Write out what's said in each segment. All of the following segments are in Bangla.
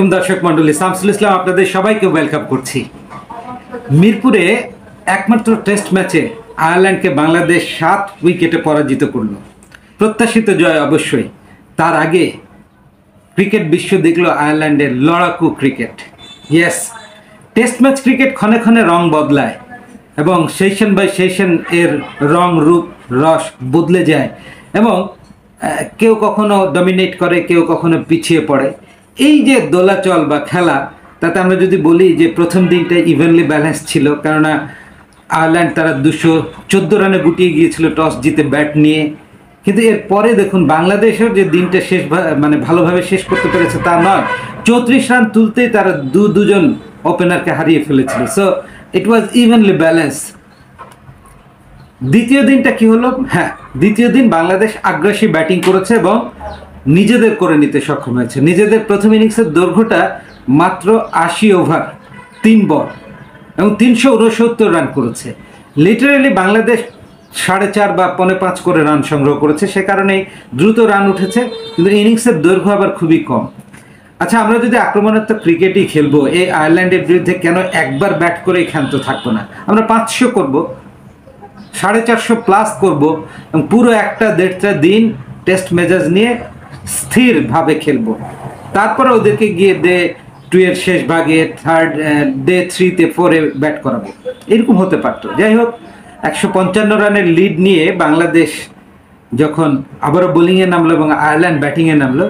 আলাইকুম দর্শক মণ্ডলী, শামসুল ইসলাম আপনাদের সবাইকে ওয়েলকাম করছি। মিরপুরে একমাত্র টেস্ট ম্যাচে আয়ারল্যান্ডকে বাংলাদেশ 7 উইকেটে পরাজিত করল। প্রত্যাশিত জয় অবশ্যই, তার আগে ক্রিকেট বিশ্ব দেখল আয়ারল্যান্ডের লড়াকু cricket. Yes, test match cricket ক্ষণে ক্ষণে রং বদলায় এবং সেশন বাই সেশন এর রং, রূপ, রস বদলে যায় এবং কেউ কখনো ডমিনেট করে, কেউ কখনো পিছিয়ে পড়ে। এই যে দোলাচল বা খেলা, তাতে আমরা যদি বলি যে প্রথম দিনটা ইভেনলি ব্যালেন্স ছিল, কেননা আয়ারল্যান্ড তারা 214 রানে গুটিয়ে গিয়েছিল টস জিতে ব্যাট নিয়ে। কিন্তু এরপরে দেখুন বাংলাদেশের যে দিনটা শেষ মানে ভালোভাবে শেষ করতে পেরেছে তা নয়, 34 রান তুলতেই তারা দুজন ওপেনারকে হারিয়ে ফেলেছিল। So it was evenly balance. দ্বিতীয় দিনটা কি হলো? হ্যাঁ, দ্বিতীয় দিন বাংলাদেশ আগ্রাসী ব্যাটিং করেছে এবং নিজেদের করে নিতে সক্ষম হয়েছে। নিজেদের প্রথম ইনিংসের দৈর্ঘ্যটা মাত্র 80 ওভার 3 বল এবং 369 রান করেছে। লিটারেলি বাংলাদেশ 4.5 বা 4.5 করে রান সংগ্রহ করেছে, সে কারণে দ্রুত রান উঠেছে, কিন্তু ইনিংসের দৈর্ঘ্য আবার খুবই কম। আচ্ছা, আমরা যদি আক্রমণাত্মক ক্রিকেটই খেলবো, এই আয়ারল্যান্ডের বিরুদ্ধে কেন একবার ব্যাট করেই ক্ষান্ত থাকবো না? আমরা 500 করবো, 450 প্লাস করবো এবং পুরো একটা 1.5 দিন টেস্ট মেজাজ নিয়ে স্থিরভাবে খেলবো। তারপরে ওদেরকে গিয়ে ডে 2 এর শেষ ভাগে, থার্ড ডে 3-তে 4-এ ব্যাট করাবো, এরকম হতে পারতো। যাই হোক, 155 রানের লিড নিয়ে বাংলাদেশ যখন আবারও বোলিংয়ে নামলো এবং আয়ারল্যান্ড ব্যাটিংয়ে নামলো,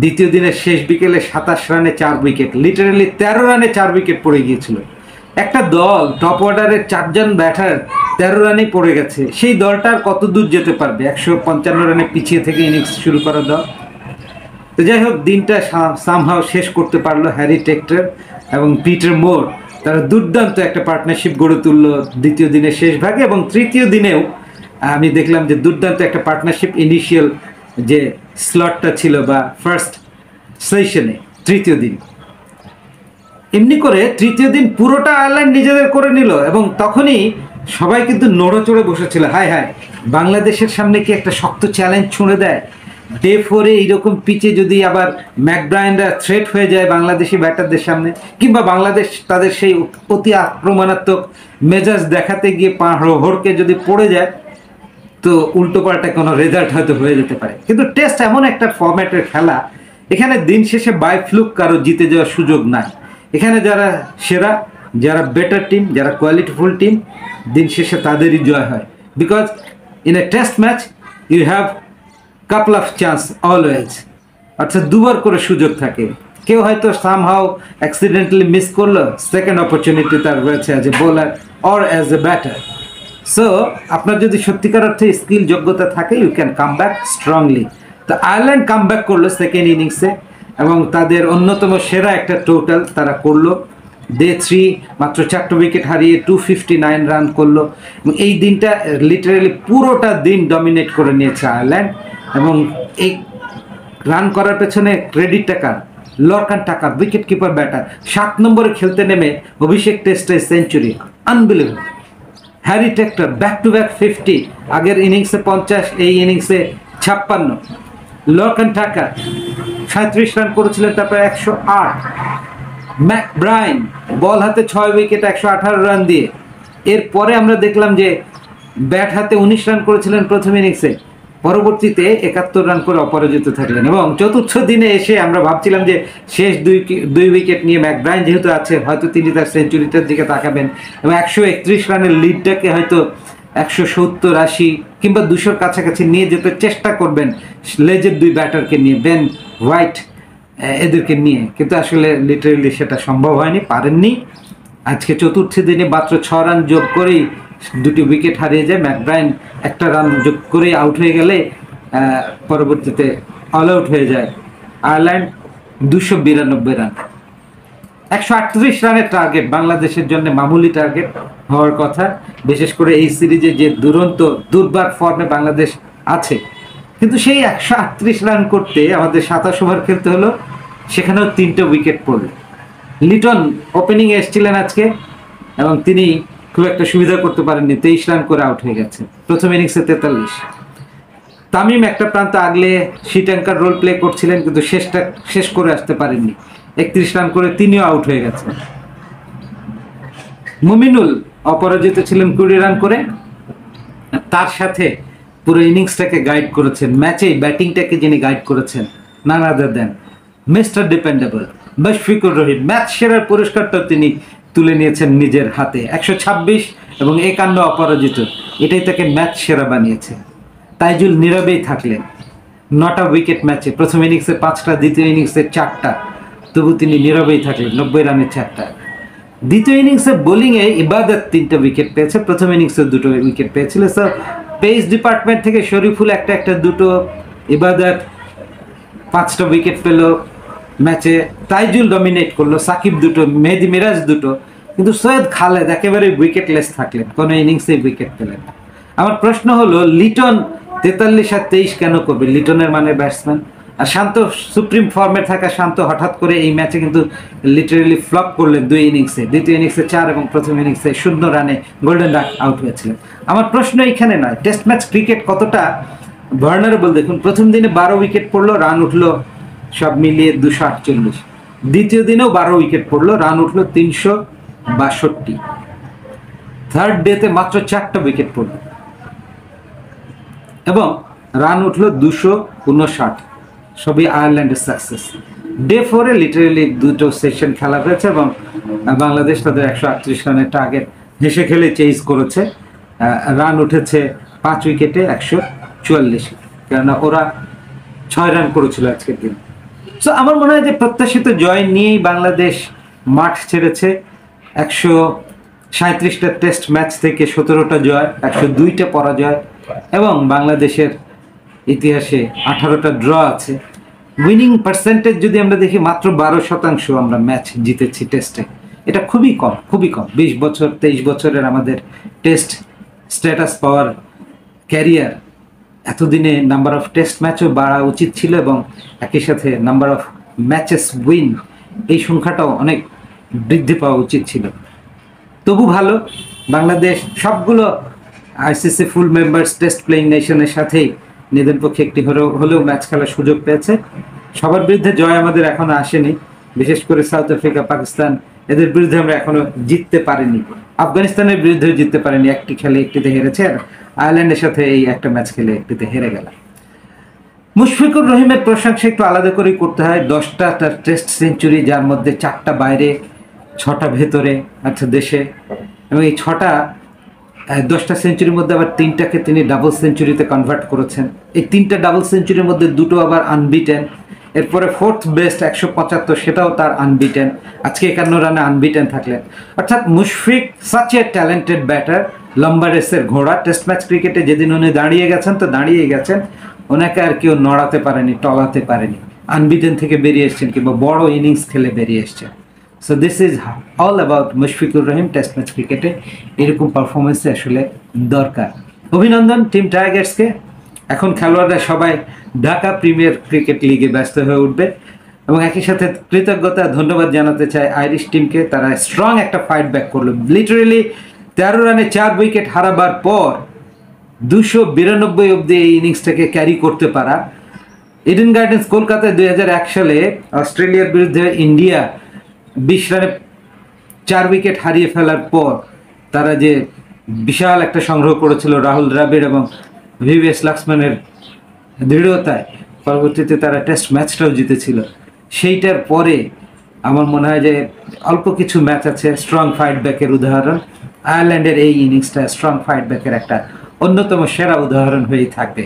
দ্বিতীয় দিনের শেষ বিকেলে 27 রানে 4 উইকেট, লিটারেলি 13 রানে 4 উইকেট পড়ে গিয়েছিল। একটা দল, টপ অর্ডারের 4 জন ব্যাটার 13 রানে পড়ে গেছে, সেই দলটা আর কত দূর যেতে পারবে? 155 রানে পিছিয়ে থেকে ইনিংস শুরু করা দল। তো যাই হোক, দিনটা সামহাও শেষ করতে পারলো হ্যারি টেক্টর এবং পিটার মোর। তারা দুর্দান্ত একটা পার্টনারশিপ গড়ে তুললো দ্বিতীয় দিনের শেষ ভাগে এবং তৃতীয় দিনেও আমি দেখলাম যে দুর্দান্ত একটা পার্টনারশিপ ইনিশিয়াল যে স্লটটা ছিল বা ফার্স্ট সেশনে তৃতীয় দিন, এমনি করে তৃতীয় দিন পুরোটা আয়ারল্যান্ড নিজেদের করে নিল এবং তখনই সবাই কিন্তু নড়েচড়ে বসেছিল, হায় হায় বাংলাদেশের সামনে কি একটা শক্ত চ্যালেঞ্জ ছুঁড়ে দেয়। ডে 4-এ এইরকম পিচে যদি আবার ম্যাকব্রায়ানরা থ্রেট হয়ে যায় বাংলাদেশি ব্যাটারদের সামনে, কিংবা বাংলাদেশ তাদের সেই অতি আক্রমণাত্মক মেজাজ দেখাতে গিয়ে পা হড়কে যদি পড়ে যায়, তো উল্টোপাল্টা কোনো রেজাল্ট হয়তো হয়ে যেতে পারে। কিন্তু টেস্ট এমন একটা ফরম্যাটের খেলা, এখানে দিন শেষে বাই ফ্লুক কারো জিতে যাওয়ার সুযোগ না। এখানে যারা সেরা, যারা বেটার টিম, যারা কোয়ালিটিফুল টিম, দিন শেষে তাদেরই জয় হয়। Because in a test match you have couple of chance always, অর্থাৎ দুবার করে সুযোগ থাকে। কেউ হয়তো সামহাও অ্যাক্সিডেন্টালি মিস করলো, সেকেন্ড অপরচুনিটি তার রয়েছে as a bowler or as a batter. So আপনার যদি সত্যিকার অর্থে স্কিল, যোগ্যতা থাকে, you can come back strongly. তো আয়ারল্যান্ড কাম ব্যাক করলো সেকেন্ড ইনিংসে এবং তাদের অন্যতম সেরা একটা টোটাল তারা করলো। ডে 3 মাত্র 4 উইকেট হারিয়ে 259 রান করলো এবং এই দিনটা লিটারেলি পুরোটা দিন ডমিনেট করে নিয়েছে আয়ারল্যান্ড। এবং এই রান করার পেছনে ক্রেডিট টাকার, লরকান টাকার, উইকেট কিপার ব্যাটার, 7 নম্বরে খেলতে নেমে অভিষেক টেস্টে century, unbelievable. Harry Tector back to back 50, আগের ইনিংসে 50, এই ইনিংসে 56। লরকান টাকার 37 রান করেছিলেন, তারপরে 108। ম্যাকব্রায়ান বল হাতে 6 উইকেট 118 রান দিয়ে। এরপরে আমরা দেখলাম যে ব্যাট হাতে 19 রান করেছিলেন প্রথম ইনিংসে, পরবর্তীতে 71 রান করে অপরাজিত থাকলেন। এবং চতুর্থ দিনে এসে আমরা ভাবছিলাম যে শেষ দুই উইকেট নিয়ে ম্যাকব্রায়ান যেহেতু আছে, হয়তো তিনি তার সেঞ্চুরিটার দিকে তাকাবেন এবং 131 রানের লিডটাকে হয়তো 170-80 কিংবা 200-র কাছাকাছি নিয়ে যেতে চেষ্টা করবেন লেজের 2 ব্যাটারকে নিয়ে, বেন হোয়াইট এদেরকে নিয়ে। কিন্তু আসলে লিটারেলি সেটা সম্ভব হয়নি, পারেননি। আজকে চতুর্থ দিনে মাত্র 6 রান যোগ করেই 2টি উইকেট হারিয়ে যায় ম্যাকব্রায়ান, 1 রান যোগ করেই আউট হয়ে গেলে পরবর্তীতে অল আউট হয়ে যায় আয়ারল্যান্ড। 292 রান, 138 রানের টার্গেট বাংলাদেশের জন্য মামুলি টার্গেট হওয়ার কথা, বিশেষ করে এই সিরিজে যে দুরন্ত দুর্বার ফর্মে বাংলাদেশ আছে। কিন্তু সেই 138 রান করতে আমাদের 27 ওভার খেলতে হলো, সেখানেও 3টে উইকেট পড়ল। লিটন ওপেনিংয়ে এসেছিলেন আজকে এবং তিনি খুব একটা সুবিধা করতে পারেননি, 23 রান করে আউট হয়ে গেছে প্রথম ইনিংসে 43। তামিম একটা প্রান্ত আগলে শীতাঙ্কার রোল প্লে করছিলেন কিন্তু শেষ করে আসতে পারেননি। 31 রান করে তিনিও আউট হয়ে গেছে। মুমিনুল অপরাজিত ছিলেন 20 রান করে, তার সাথে পুরো ইনিংসটাকে গাইড করেছেন, ম্যাচে ব্যাটিংটাকে যিনি গাইড করেছেন none other than mister dependable Mushfiqur Rahim. Match সেরার পুরস্কারটা তিনি তুলে নিয়েছেন নিজের হাতে, 126 এবং 51 অপরাজিত, এটাই তাকে ম্যাচ সেরা বানিয়েছে। তাইজুল নীরবেই থাকলেন, 9টা উইকেট ম্যাচে, প্রথম ইনিংসে 5টা, দ্বিতীয় ইনিংসে 4টা, তবু তিনি নীরবেই থাকলেন, 90 রানের 4টা। দ্বিতীয় ইনিংসে বোলিংয়ে ইবাদত 3টা উইকেট পেয়েছে, প্রথম ইনিংসে 2টা উইকেট পেয়েছিল। স্যার পেস ডিপার্টমেন্ট থেকে শরীফুল একটা দুটো, ইবাদত 5টা উইকেট পেল ম্যাচে, তাইজুল ডমিনেট করলো, সাকিব 2টো, মেহেদি মিরাজ 2টো, কিন্তু সৈয়দ খালেদ একেবারে উইকেটলেস থাকলেন, কোনো ইনিংসেই উইকেট পেলেন। আমার প্রশ্ন হলো লিটন 43 আর 23 কেন করবে? লিটনের মানে ব্যাটসম্যান, আর শান্ত সুপ্রিম ফর্মে থাকা শান্ত হঠাৎ করে এই ম্যাচে কিন্তু লিটারেলি ফ্লপ করলেন 2 ইনিংসে, দ্বিতীয় ইনিংসে 4 এবং প্রথম ইনিংসে 0 রানে গোল্ডেন ডাক আউট হয়েছিলেন। আমার প্রশ্ন এইখানে নয়, টেস্ট ম্যাচ ক্রিকেট কতটা ভালনারেবল দেখুন, প্রথম দিনে 12 উইকেট পড়লো, রান উঠলো সব মিলিয়ে 248, দ্বিতীয় দিনেও 12 উইকেট পড়লো, রান উঠলো 362, থার্ড ডেতে মাত্র 4টা উইকেট পড়লো এবং রান উঠলো 259, সবই আয়ারল্যান্ডের সাকসেস। ডে 4-এ লিটারেলি 2টো সেশন খেলা হয়েছে এবং বাংলাদেশ তাদের 138 রানের টার্গেট হেসে খেলে চেজ করেছে, রান উঠেছে 5 উইকেটে 144, কেননা ওরা 6 রান করেছিল আজকের দিন। সো আমার মনে হয় যে প্রত্যাশিত জয় নিয়েই বাংলাদেশ মাঠ ছেড়েছে, 137টা টেস্ট ম্যাচ থেকে 17টা জয়, 102টা পরাজয় এবং বাংলাদেশের ইতিহাসে 18টা ড্র আছে। উইনিং পার্সেন্টেজ যদি আমরা দেখি মাত্র 12% আমরা ম্যাচ জিতেছি টেস্টে, এটা খুবই কম। 23 বছরের আমাদের টেস্ট স্ট্যাটাস পাওয়ার ক্যারিয়ার এতদিনে নাম্বার অফ টেস্ট ম্যাচও বাড়া উচিত ছিল এবং একই সাথে নাম্বার অফ ম্যাচেস উইন এই সংখ্যাটাও অনেক বৃদ্ধি পাওয়া উচিত ছিল। তবু ভালো, বাংলাদেশ সবগুলো ICC full members test playing নেশনের সাথেই নিজের পক্ষে একটি হলেও ম্যাচ খেলার সুযোগ পেয়েছে। সবার বিরুদ্ধে জয় আমাদের এখনও আসেনি, বিশেষ করে সাউথ আফ্রিকা, পাকিস্তান, এদের বিরুদ্ধে আমরা এখনও জিততে পারিনি। আফগানিস্তানের বিরুদ্ধেও জিততে পারিনি, একটি খেলে একটিতে হেরেছে, আর আয়ারল্যান্ডের সাথে এই একটা ম্যাচ খেলে একটিতে হেরে গেল। মুশফিকুর রহিমের প্রশংসা একটু আলাদা করেই করতে হয়, 10টা তার টেস্ট সেঞ্চুরি, যার মধ্যে 4টা বাইরে, 6টা ভেতরে অর্থাৎ দেশে, এবং এই 10টা সেঞ্চুরির মধ্যে আবার 3টাকে তিনি ডাবল সেঞ্চুরিতে কনভার্ট করেছেন। এই 3টা ডাবল সেঞ্চুরির মধ্যে 2টো আবার আনবিটেন। এরপরে 4th বেস্ট 175, সেটাও তার আনবিটেন, আজকে 51 রানে আনবিটেন থাকলেন। অর্থাৎ Mushfiq such a talented batter, লম্বা রেসের ঘোড়া, টেস্ট ম্যাচ ক্রিকেটে যেদিন উনি দাঁড়িয়ে গেছেন, ওনাকে আর কেউ নড়াতে পারেনি, টলাতে পারেনি। আনবিটেন থেকে বেরিয়ে এসছেন কিংবা বড় ইনিংস খেলে বেরিয়ে এসছেন। So this is all about Mushfiqur Rahim. Test match ক্রিকেটে এরকম পারফরমেন্স আসলে দরকার। অভিনন্দন টিম টাইগার্সকে। এখন খেলোয়াড়রা সবাই ঢাকা প্রিমিয়ার ক্রিকেট লিগে ব্যস্ত হয়ে উঠবে এবং একই সাথে কৃতজ্ঞতা ধন্যবাদ জানাতে চায় আইরিশ টিমকে, তারা স্ট্রং একটা ফাইট ব্যাক করলো। লিটারেলি 13 রানে 4 উইকেট হারাবার পর 292 অব্দি এই ইনিংসটাকে ক্যারি করতে পারা। ইডেন গার্ডেন্স কলকাতায় 2001 সালে অস্ট্রেলিয়ার বিরুদ্ধে ইন্ডিয়া 20 রানে 4 উইকেট হারিয়ে ফেলার পর তারা যে বিশাল একটা সংগ্রহ করেছিল রাহুল দ্রাবিড় এবং ভিভিএস লক্ষ্মণের দৃঢ়তায়, পরবর্তীতে তারা টেস্ট ম্যাচটাও জিতেছিল। সেইটার পরে আমার মনে হয় যে অল্প কিছু ম্যাচ আছে স্ট্রং ফাইট ব্যাকের উদাহরণ। আয়ারল্যান্ডের এই ইনিংসটা স্ট্রং ফাইট ব্যাকের একটা অন্যতম সেরা উদাহরণ হয়েই থাকবে।